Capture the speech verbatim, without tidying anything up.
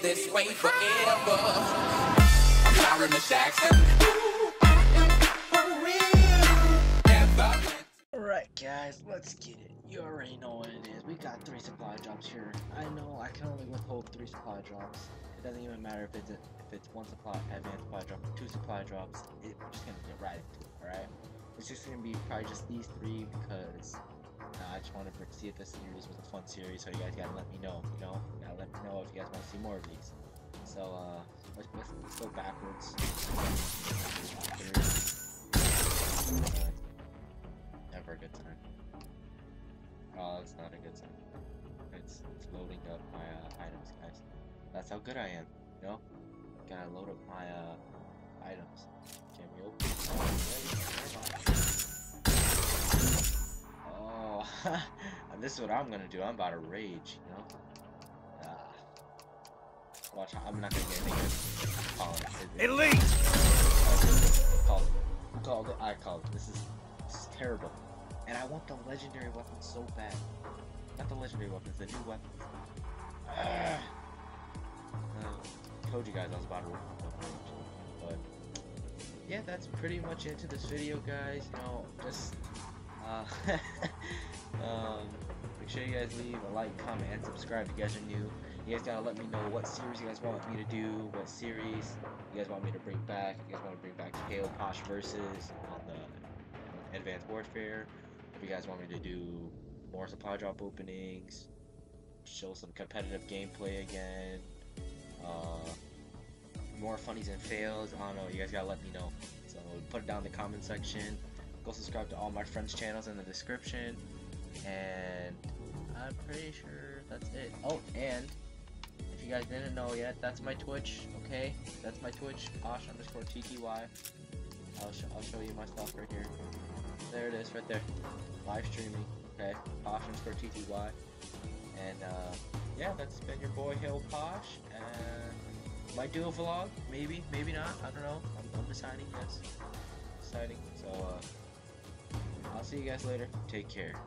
This way forever. I'm Tyron the Jackson. Alright guys, let's get it. You already know what it is. We got three supply drops here. I know I can only withhold three supply drops. It doesn't even matter if it's a, if it's one supply advanced supply drop or two supply drops. It, we're just gonna get right into it, alright? It's just gonna be probably just these three because Uh, I just wanted to see if this series was a fun series, so you guys gotta let me know, you know? You gotta let me know if you guys want to see more of these. So, uh, let's, let's, let's go backwards. Never a good time. Oh, that's not a good time. It's, it's loading up my uh, items, guys. That's how good I am, you know? Gotta load up my uh, items. Can we open? This is what I'm gonna do. I'm about to rage, you know? Uh, watch, I'm not gonna get anything. Call it. Elite! Call it. Call it. I call it. This is, this is terrible. And I want the legendary weapons so bad. Not the legendary weapons, the new weapons. Uh, I told you guys I was about to rage. But, yeah, that's pretty much it to this video, guys. You know, just. Uh, um, make sure you guys leave a like, comment, and subscribe if you guys are new. You guys gotta let me know what series you guys want me to do, what series you guys want me to bring back. You guys want to bring back K O Posh Versus on the Advanced Warfare. If you guys want me to do more supply drop openings, show some competitive gameplay again, uh, more funnies and fails, I don't know, you guys gotta let me know. So put it down in the comment section. Go subscribe to all my friends' channels in the description, and I'm pretty sure that's it. Oh, and if you guys didn't know yet, that's my Twitch, okay? That's my Twitch, Posh underscore T T Y. I'll, sh I'll show you my stuff right here. There it is, right there. Live streaming, okay? Posh underscore T T Y. And, uh, yeah, that's been your boy, Hill Posh, and might do a vlog, maybe, maybe not, I don't know. I'm, I'm deciding, yes. Deciding, so, uh, I'll see you guys later. Take care.